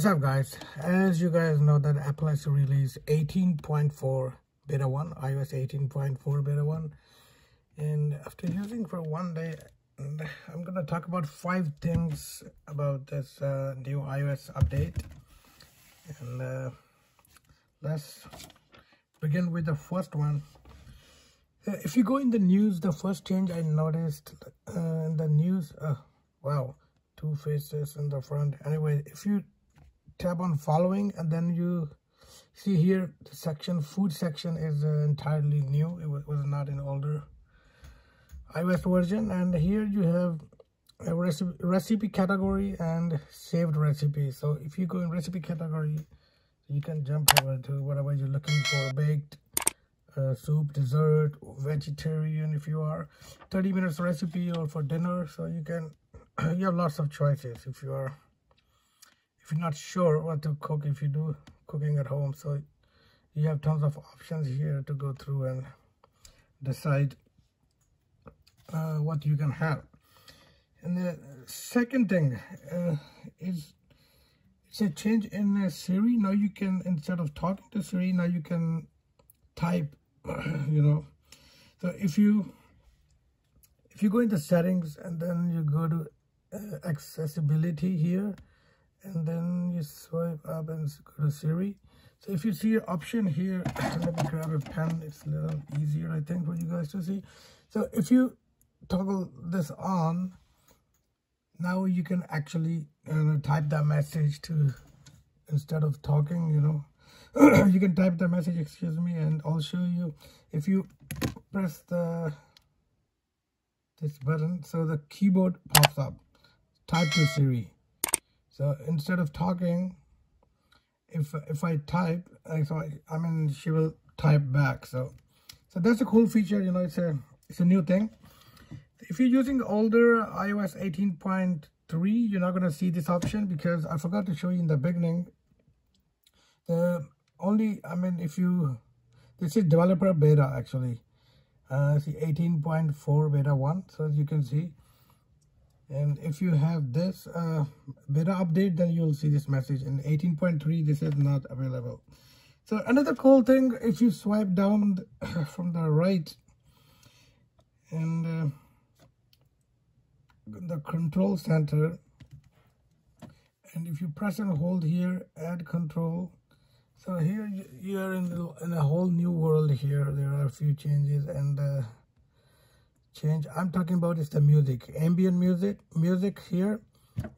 What's up, guys? As you guys know that Apple has released 18.4 Beta 1, iOS 18.4 Beta 1. And after using for one day, I'm going to talk about 5 things about this new iOS update. And let's begin with the first one. If you go in the news, the first change I noticed in the news, wow, two faces in the front. Anyway, if you tap on following and then you see here the section, food section is entirely new. It was not in older iOS version. And here you have a recipe category and saved recipe. So if you go in recipe category, you can jump over to whatever you're looking for, baked, soup, dessert, vegetarian if you are, 30 minutes recipe or for dinner. So you can, you have lots of choices if you are, if you're not sure what to cook, if you do cooking at home. So you have tons of options here to go through and decide what you can have. And the second thing is it's a change in Siri. Now you can, instead of talking to Siri, now you can type, you know. So if you go into settings and then you go to accessibility here and then you swipe up and go to Siri. So if you see an option here, let me grab a pen, it's a little easier I think for you guys to see. So if you toggle this on, now you can actually type that message to, instead of talking, you know, you can type the message, excuse me. And I'll show you, if you press this button, so the keyboard pops up, type to Siri. So instead of talking, if I type, I mean, she will type back. So that's a cool feature, you know. It's a new thing. If you're using older iOS 18.3, you're not going to see this option because I forgot to show you in the beginning. This is developer beta actually. See 18.4 Beta 1. So as you can see, and if you have this beta update, then you'll see this message. In 18.3, this is not available. So another cool thing, if you swipe down from the right and the control center, and if you press and hold here, add control. So here you are in a whole new world here. There are a few changes, and change I'm talking about is the music, ambient music here.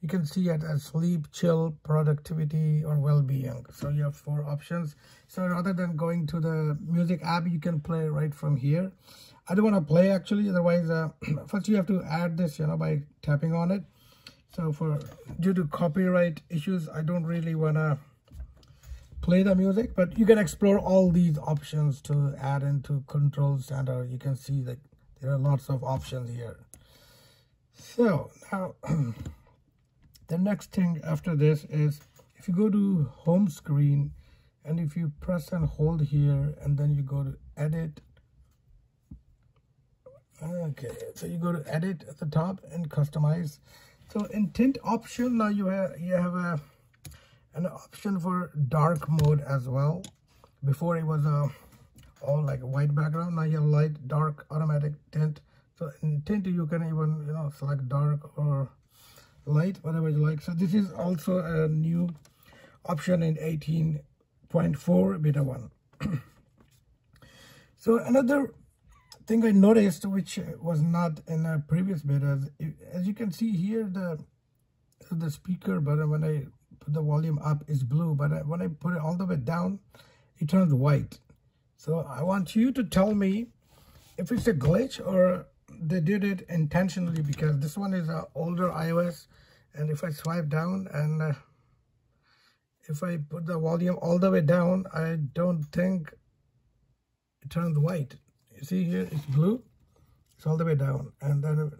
You can see it as sleep, chill, productivity, or well-being. So you have 4 options. So rather than going to the music app, you can play right from here. I don't want to play actually, otherwise first you have to add this, you know, by tapping on it. So due to copyright issues, I don't really want to play the music, but you can explore all these options to add into control center. You can see that there are lots of options here. So now the next thing after this is, if you go to home screen and if you press and hold here and then you go to edit. Okay, so you go to edit at the top and customize. So intent option, now you have an option for dark mode as well. Before it was all like white background. Now you have light, dark, automatic tint. So in tint you can even, you know, select dark or light, whatever you like. So this is also a new option in 18.4 Beta 1. So another thing I noticed, which was not in a previous beta, as you can see here, the speaker button, when I put the volume up, is blue, but when I put it all the way down, it turns white. So I want you to tell me if it's a glitch or they did it intentionally, because this one is an older iOS. And if I swipe down and if I put the volume all the way down, I don't think it turns white. You see here, it's blue, it's all the way down, and then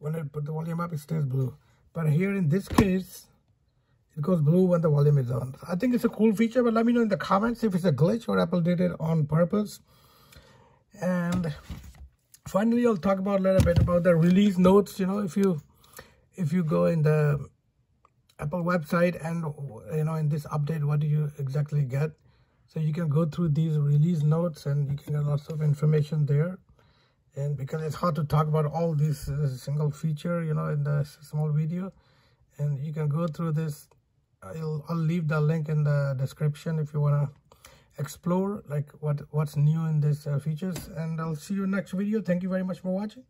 when I put the volume up, it stays blue. But here in this case, it goes blue when the volume is on. I think it's a cool feature, but let me know in the comments if it's a glitch or Apple did it on purpose. And finally, I'll talk about a little bit about the release notes. You know, if you go in the Apple website, and in this update what do you exactly get. So you can go through these release notes and you can get lots of information there. And because it's hard to talk about all this single feature in the small video, and you can go through this. I'll leave the link in the description if you want to explore what's new in these features, and I'll see you next video. Thank you very much for watching.